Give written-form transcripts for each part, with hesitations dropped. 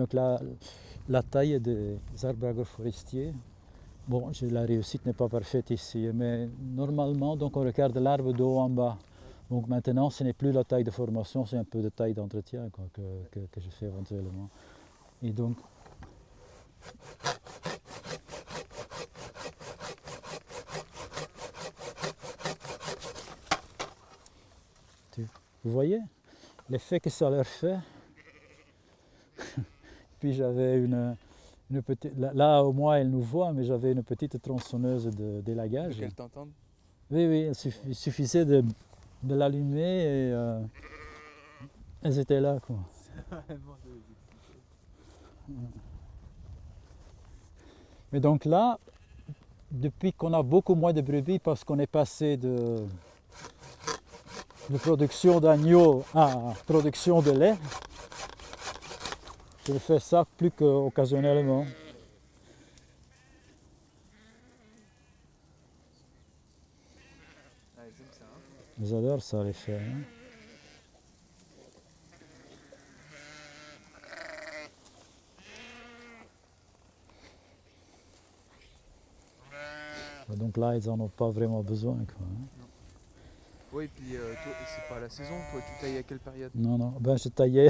Donc la taille des arbres agroforestiers, bon, la réussite n'est pas parfaite ici, mais normalement, donc on regarde l'arbre de haut en bas. Donc maintenant, ce n'est plus la taille de formation, c'est un peu de taille d'entretien que je fais éventuellement. Et donc, vous voyez l'effet que ça leur fait. Puis j'avais une petite... Là, au moins, elle nous voit, mais j'avais une petite tronçonneuse de délagage. Qu'elle t'entende? Oui, oui, il suffisait de l'allumer et elles étaient là, quoi. Mais donc là, depuis qu'on a beaucoup moins de brebis, parce qu'on est passé de production d'agneaux à production de lait, je fais ça plus qu'occasionnellement. Ils adorent ça, les chèvres. Hein? Donc là, ils n'en ont pas vraiment besoin, quoi. Hein? Oui, et puis c'est pas la saison, toi tu taillais à quelle période? Non, non, ben je taillais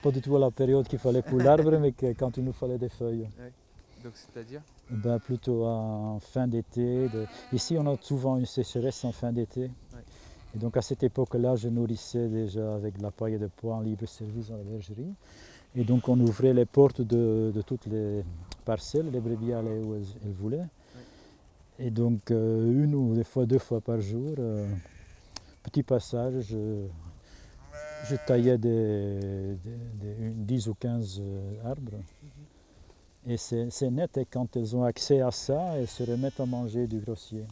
pas du tout à la période qu'il fallait pour l'arbre, mais quand il nous fallait des feuilles. Ouais. Donc c'est-à-dire? Ben plutôt en fin d'été. Ici on a souvent une sécheresse en fin d'été. Ouais. Et donc à cette époque-là, je nourrissais déjà avec de la paille et de pois en libre service dans la bergerie. Et donc on ouvrait les portes de toutes les parcelles, les brebis allaient où elles voulaient. Ouais. Et donc une ou deux fois par jour, petit passage, je taillais 10 ou 15 arbres. Et c'est net, et quand elles ont accès à ça, elles se remettent à manger du grossier.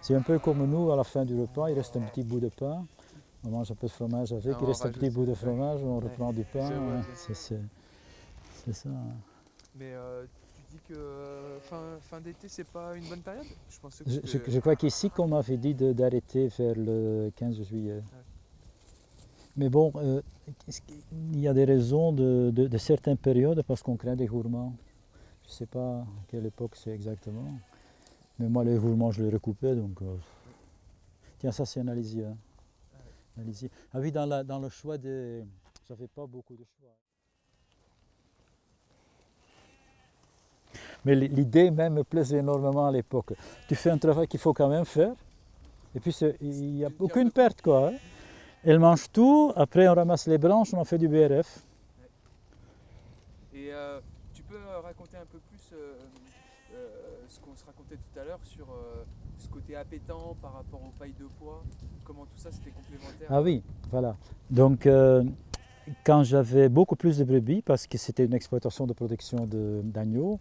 C'est un peu comme nous, à la fin du repas, il reste un petit bout de pain, on mange un peu de fromage avec, il reste un petit bout de fromage, on reprend du pain, c'est ça. Mais, dit que fin d'été, c'est pas une bonne période? Je crois qu'ici, qu'on m'avait dit d'arrêter vers le 15 juillet. Ouais. Mais bon, il y a des raisons de certaines périodes parce qu'on craint des gourmands. Je sais pas à quelle époque c'est exactement. Mais moi, les gourmands, je les recoupais. Donc, tiens, ça, c'est un alisier. Hein. Ouais. Alisier. Ah oui, dans le choix des... J'avais pas beaucoup de choix. Mais l'idée même me plaisait énormément à l'époque. Tu fais un travail qu'il faut quand même faire, et puis il n'y a aucune perte, quoi. Hein. Elle mange tout, après on ramasse les branches, on en fait du BRF. Et tu peux raconter un peu plus ce qu'on se racontait tout à l'heure sur ce côté appétant par rapport aux pailles de pois, comment tout ça c'était complémentaire? Ah oui, voilà. Donc, quand j'avais beaucoup plus de brebis, parce que c'était une exploitation de production d'agneaux,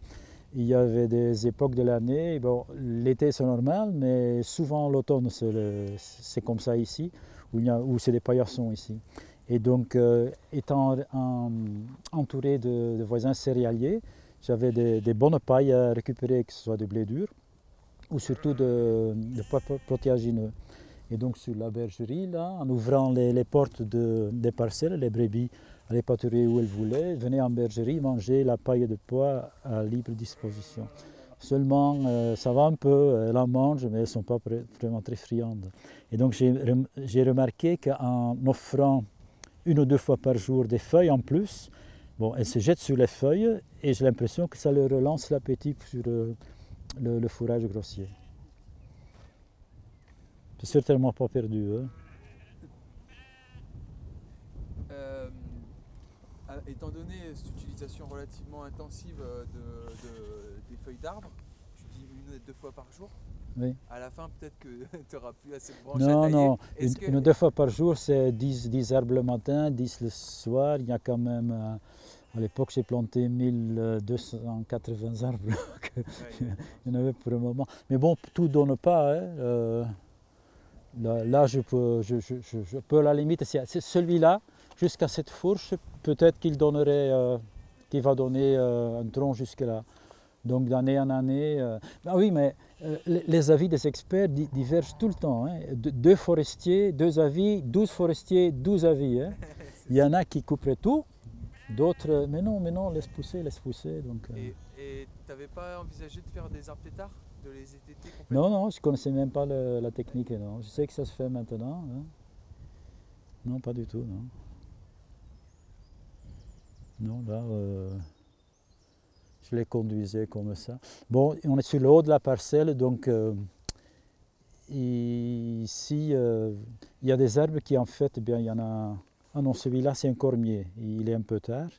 il y avait des époques de l'année, bon, l'été c'est normal, mais souvent l'automne c'est comme ça ici, où c'est des paillassons ici. Et donc, étant entouré de voisins céréaliers, j'avais des bonnes pailles à récupérer, que ce soit de blé dur, ou surtout de pois protéagineux. Et donc sur la bergerie, là, en ouvrant les portes des parcelles, les brebis allaient pâturer où elles voulaient, venaient en bergerie manger la paille de pois à libre disposition. Seulement, ça va un peu, elles en mangent, mais elles ne sont pas vraiment très friandes. Et donc j'ai remarqué qu'en offrant une ou deux fois par jour des feuilles en plus, bon, elles se jettent sur les feuilles et j'ai l'impression que ça leur relance l'appétit sur le fourrage grossier. C'est certainement pas perdu. Hein. Étant donné cette utilisation relativement intensive des feuilles d'arbres, tu dis une ou deux fois par jour. Oui. À la fin, peut-être que tu n'auras plus assez de branches à tailler. Non, non. Une ou deux fois par jour, c'est 10 arbres le matin, 10 le soir. Il y a quand même... à l'époque, j'ai planté 1280 arbres. Ouais, il y en avait pour le moment. Mais bon, tout donne pas. Hein. Là, je peux à la limite, c'est celui-là, jusqu'à cette fourche, peut-être qu'il va donner un tronc jusque-là. Donc d'année en année... Ah oui, mais les avis des experts divergent tout le temps. Hein. Deux forestiers, deux avis, 12 forestiers, 12 avis. Hein. Il y en a qui couperaient tout, D'autres, mais non, laisse pousser. Donc, et tu n'avais pas envisagé de faire des arbres têtards, de les étêter complètement? Non, je ne connaissais même pas la technique, non. Je sais que ça se fait maintenant. Hein. Non, pas du tout, non. Non, là, je les conduisais comme ça. Bon, on est sur le haut de la parcelle, donc ici, il y a des arbres qui, en fait, bien, il y en a... Ah non, celui-là, c'est un cormier, il est un peu tard.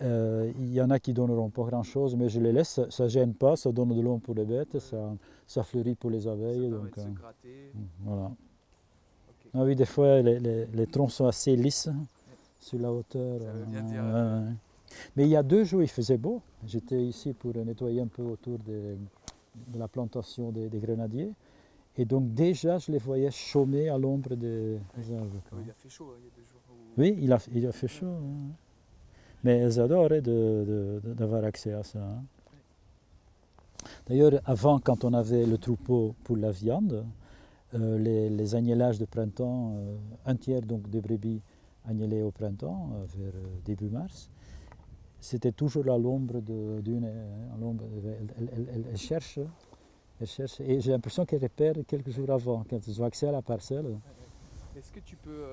Il y en a qui donneront pas grand-chose, mais je les laisse, ça ne gêne pas, ça donne de l'ombre pour les bêtes, ça fleurit pour les abeilles. Ça donc, de se gratter. Voilà. Okay. Ah oui, des fois, les troncs sont assez lisses sur la hauteur. Ça veut bien dire, mais il y a 2 jours, il faisait beau. J'étais ici pour nettoyer un peu autour de la plantation des grenadiers. Et donc déjà, je les voyais chômer à l'ombre des arbres. Quoi. Il a fait chaud, il y a 2 jours. Oui, il a fait chaud. Hein. Mais elles adoraient d'avoir accès à ça. Hein. D'ailleurs, avant, quand on avait le troupeau pour la viande, les agnelages de printemps, un tiers donc, des brebis agnelées au printemps, vers début mars, c'était toujours à l'ombre d'une... Elles cherchent, et j'ai l'impression qu'elles repèrent quelques jours avant, quand elles ont accès à la parcelle. Est-ce que tu peux...